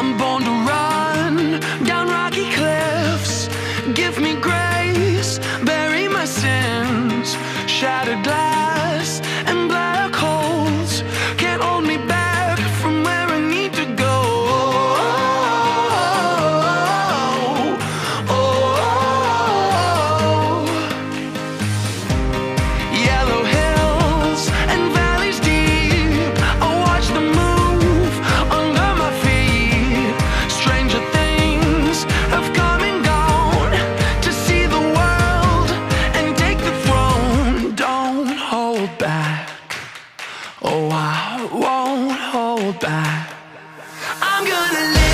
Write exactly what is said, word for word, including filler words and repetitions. I'm born to run down rocky cliffs. Give me grace, bury my sins. Shattered glass and black holes can't hold me back from where I need to go. Oh, oh, oh, oh. Yellow hills and valleys deep, I watch them move under my feet. Stranger things have come and gone to see the world and take the throne. Don't hold back. Oh, I won't hold back. I'm gonna live.